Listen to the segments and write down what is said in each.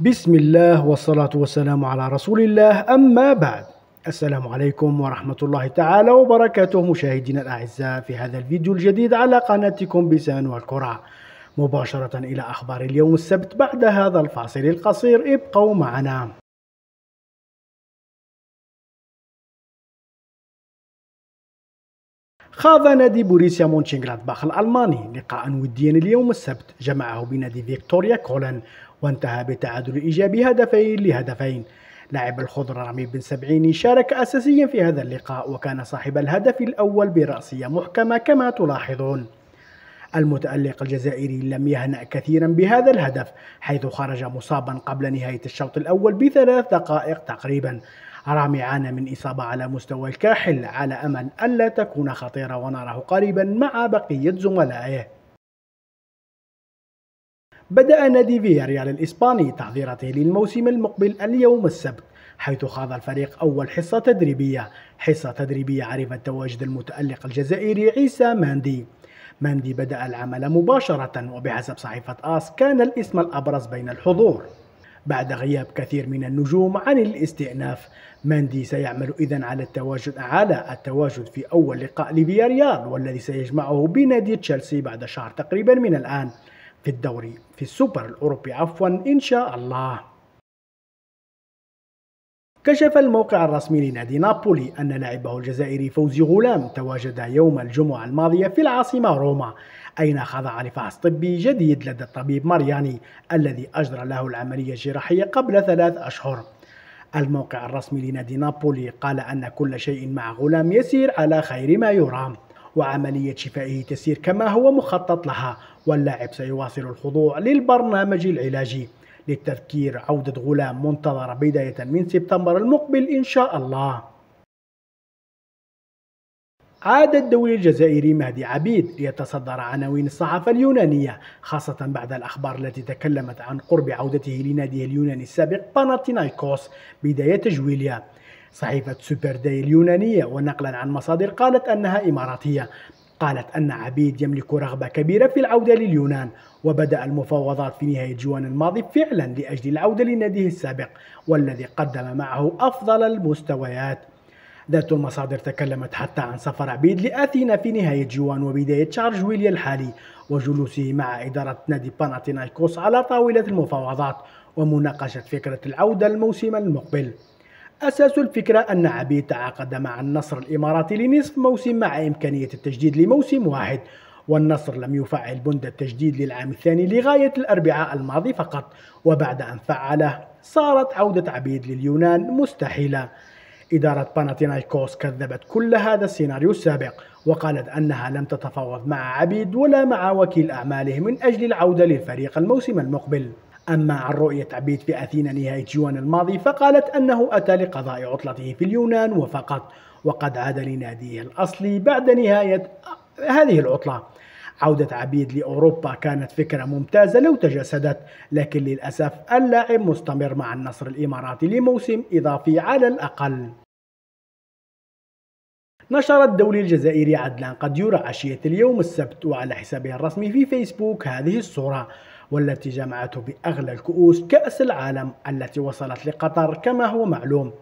بسم الله والصلاة والسلام على رسول الله، أما بعد. السلام عليكم ورحمة الله تعالى وبركاته مشاهدينا الأعزاء، في هذا الفيديو الجديد على قناتكم بيسان والكرة، مباشرة إلى أخبار اليوم السبت بعد هذا الفاصل القصير. ابقوا معنا. خاض نادي بوروسيا مونشنغلادباخ الألماني لقاء وديا اليوم السبت جمعه بنادي فيكتوريا كولن، وانتهى بتعادل إيجابي 2-2. لاعب الخضر رامي بن سبعيني شارك أساسيا في هذا اللقاء، وكان صاحب الهدف الأول برأسية محكمة كما تلاحظون. المتألق الجزائري لم يهنأ كثيرا بهذا الهدف، حيث خرج مصابا قبل نهاية الشوط الأول ب3 دقائق تقريبا. رامي عانى من إصابة على مستوى الكاحل، على أمل ألا تكون خطيرة ونراه قريبا مع بقية زملائه. بدأ نادي فياريال الإسباني تحضيراته للموسم المقبل اليوم السبت، حيث خاض الفريق أول حصة تدريبية عرفت تواجد المتألق الجزائري عيسى ماندي بدأ العمل مباشرة، وبحسب صحيفة آس كان الاسم الأبرز بين الحضور بعد غياب كثير من النجوم عن الاستئناف. ماندي سيعمل إذن على التواجد في أول لقاء لفياريال، والذي سيجمعه بنادي تشيلسي بعد شهر تقريبا من الآن في السوبر الأوروبي إن شاء الله. كشف الموقع الرسمي لنادي نابولي أن لاعبه الجزائري فوزي غلام تواجد يوم الجمعة الماضية في العاصمة روما، أين خضع لفحص طبي جديد لدى الطبيب مارياني الذي أجرى له العملية الجراحية قبل 3 أشهر. الموقع الرسمي لنادي نابولي قال أن كل شيء مع غلام يسير على خير ما يرام، وعملية شفائه تسير كما هو مخطط لها، واللاعب سيواصل الخضوع للبرنامج العلاجي. للتذكير، عودة غلام منتظرة بداية من سبتمبر المقبل إن شاء الله. عاد الدولي الجزائري مهدي عبيد ليتصدر عناوين الصحافة اليونانية، خاصة بعد الأخبار التي تكلمت عن قرب عودته لناديه اليوناني السابق باناتينايكوس بداية جويليا. صحيفة سوبر داي اليونانية، ونقلا عن مصادر قالت أنها إماراتية، قالت أن عبيد يملك رغبة كبيرة في العودة لليونان، وبدأ المفاوضات في نهاية جوان الماضي فعلا لأجل العودة لناديه السابق، والذي قدم معه أفضل المستويات. ذات المصادر تكلمت حتى عن سفر عبيد لأثينا في نهاية جوان وبداية شهر جويليا الحالي، وجلوسه مع إدارة نادي باناتينايكوس على طاولة المفاوضات ومناقشة فكرة العودة الموسم المقبل. أساس الفكرة أن عبيد تعاقد مع النصر الإماراتي لنصف موسم مع إمكانية التجديد لموسم واحد، والنصر لم يفعل بند التجديد للعام الثاني لغاية الأربعاء الماضي فقط، وبعد أن فعله صارت عودة عبيد لليونان مستحيلة. إدارة باناتينايكوس كذبت كل هذا السيناريو السابق، وقالت أنها لم تتفاوض مع عبيد ولا مع وكيل أعماله من أجل العودة للفريق الموسم المقبل. أما عن رؤية عبيد في أثينا نهاية جوان الماضي، فقالت أنه أتى لقضاء عطلته في اليونان وفقط، وقد عاد لناديه الأصلي بعد نهاية هذه العطلة. عودة عبيد لأوروبا كانت فكرة ممتازة لو تجسدت، لكن للأسف اللاعب مستمر مع النصر الإماراتي لموسم إضافي على الأقل. نشر الدولي الجزائري عدلان قديورة عشية اليوم السبت وعلى حسابه الرسمي في فيسبوك هذه الصورة، والتي جمعته بأغلى الكؤوس كأس العالم التي وصلت لقطر كما هو معلوم.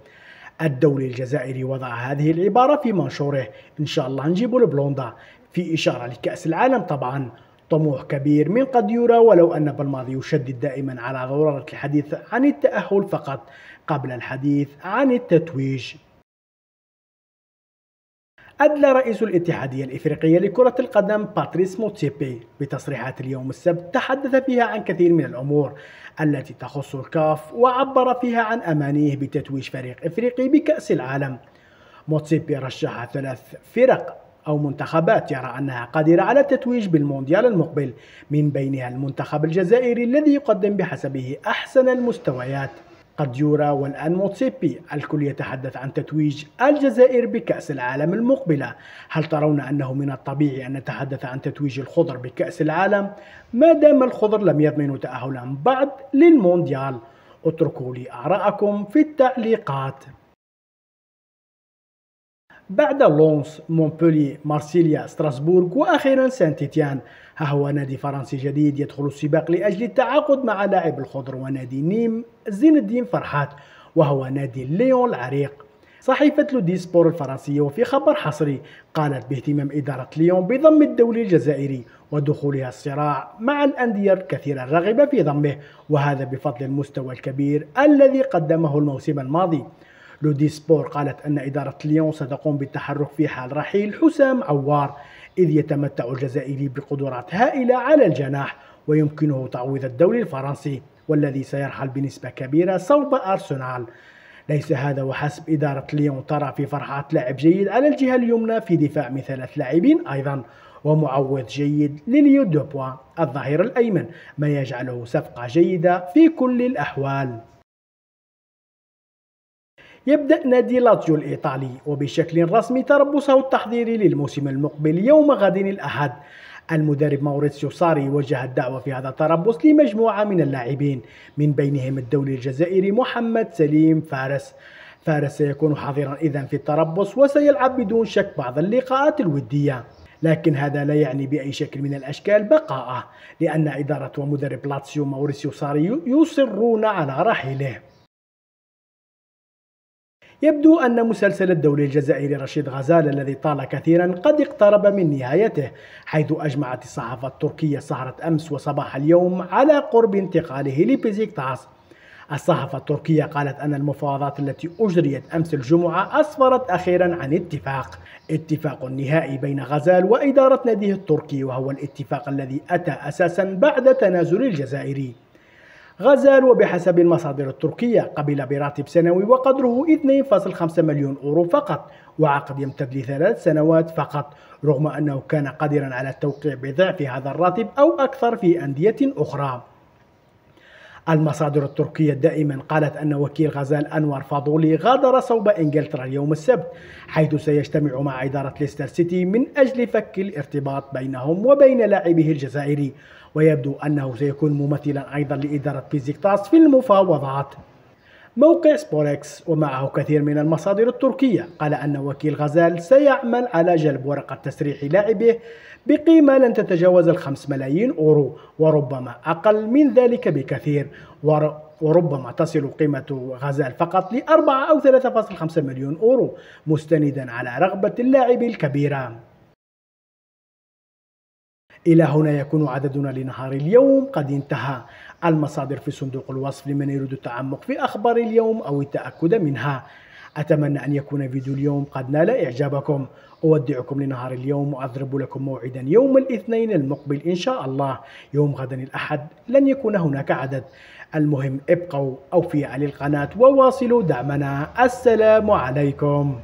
الدولي الجزائري وضع هذه العبارة في منشوره، إن شاء الله نجيب البلوندا، في إشارة لكأس العالم طبعا. طموح كبير من قديورة، ولو أن بالماضي يشدد دائما على ضرورة الحديث عن التأهل فقط قبل الحديث عن التتويج. أدلى رئيس الاتحادية الإفريقية لكرة القدم باتريس موتسيبي بتصريحات اليوم السبت تحدث فيها عن كثير من الأمور التي تخص الكاف، وعبر فيها عن أمانيه بتتويج فريق إفريقي بكأس العالم. موتسيبي رشح 3 فرق أو منتخبات يرى أنها قادرة على التتويج بالمونديال المقبل، من بينها المنتخب الجزائري الذي يقدم بحسبه أحسن المستويات. قديورة والآن موتسيبي، الكل يتحدث عن تتويج الجزائر بكأس العالم المقبلة. هل ترون أنه من الطبيعي أن نتحدث عن تتويج الخضر بكأس العالم ما دام الخضر لم يضمنوا تأهلا بعد للمونديال؟ اتركوا لي آراءكم في التعليقات. بعد لونس، مونبولي، مارسيليا، ستراسبورغ وأخيرا سانت إتيان. ها هو نادي فرنسي جديد يدخل السباق لأجل التعاقد مع لاعب الخضر ونادي نيم زين الدين فرحات، وهو نادي ليون العريق. صحيفة لودي سبور الفرنسية وفي خبر حصري قالت باهتمام إدارة ليون بضم الدولي الجزائري ودخولها الصراع مع الأندية الكثيرة الراغبة في ضمه، وهذا بفضل المستوى الكبير الذي قدمه الموسم الماضي. لودي سبور قالت أن إدارة ليون ستقوم بالتحرك في حال رحيل حسام عوار، إذ يتمتع الجزائري بقدرات هائلة على الجناح ويمكنه تعويض الدولي الفرنسي والذي سيرحل بنسبة كبيرة صوب أرسنال. ليس هذا وحسب، إدارة ليون ترى في فرحات لاعب جيد على الجهة اليمنى في دفاع من ثلاث لاعبين أيضا، ومعوض جيد لليو دوبوا الظهير الأيمن، ما يجعله صفقة جيدة في كل الأحوال. يبدأ نادي لاتسيو الإيطالي وبشكل رسمي تربصه التحضيري للموسم المقبل يوم غد الأحد. المدرب موريسيو ساري وجه الدعوة في هذا التربص لمجموعة من اللاعبين من بينهم الدولي الجزائري محمد سليم فارس. فارس سيكون حاضرا إذن في التربص وسيلعب بدون شك بعض اللقاءات الودية، لكن هذا لا يعني بأي شكل من الأشكال بقاءه، لأن إدارة ومدرب لاتسيو موريسيو ساري يصرون على رحيله. يبدو أن مسلسل الدولي الجزائري رشيد غزال الذي طال كثيرا قد اقترب من نهايته، حيث أجمعت الصحافة التركية سهرة أمس وصباح اليوم على قرب انتقاله لبيزيكتاس. الصحافة التركية قالت أن المفاوضات التي أجريت أمس الجمعة أسفرت أخيرا عن اتفاق نهائي بين غزال وإدارة ناديه التركي، وهو الاتفاق الذي أتى أساسا بعد تنازل الجزائري. غزال وبحسب المصادر التركية قبل براتب سنوي وقدره 2.5 مليون أورو فقط، وعقد يمتد ل3 سنوات فقط، رغم أنه كان قادرا على التوقيع بضعف هذا الراتب أو أكثر في أندية أخرى. المصادر التركية دائما قالت أن وكيل غزال أنور فاضولي غادر صوب إنجلترا اليوم السبت، حيث سيجتمع مع إدارة ليستر سيتي من أجل فك الارتباط بينهم وبين لاعبه الجزائري، ويبدو أنه سيكون ممثلا أيضا لإدارة بيزيكتاس في المفاوضات. موقع سبوركس ومعه كثير من المصادر التركية قال أن وكيل غزال سيعمل على جلب ورقة تسريح لاعبه بقيمة لن تتجاوز 5 ملايين أورو، وربما أقل من ذلك بكثير، وربما تصل قيمة غزال فقط ل4 أو 3.5 مليون أورو، مستندا على رغبة اللاعب الكبيرة. إلى هنا يكون عددنا لنهار اليوم قد انتهى. المصادر في صندوق الوصف لمن يريد التعمق في أخبار اليوم أو التأكد منها. أتمنى أن يكون فيديو اليوم قد نال إعجابكم. أودعكم لنهار اليوم وأضرب لكم موعدا يوم الاثنين المقبل إن شاء الله. يوم غدا الأحد لن يكون هناك عدد. المهم ابقوا أوفياء للقناة وواصلوا دعمنا. السلام عليكم.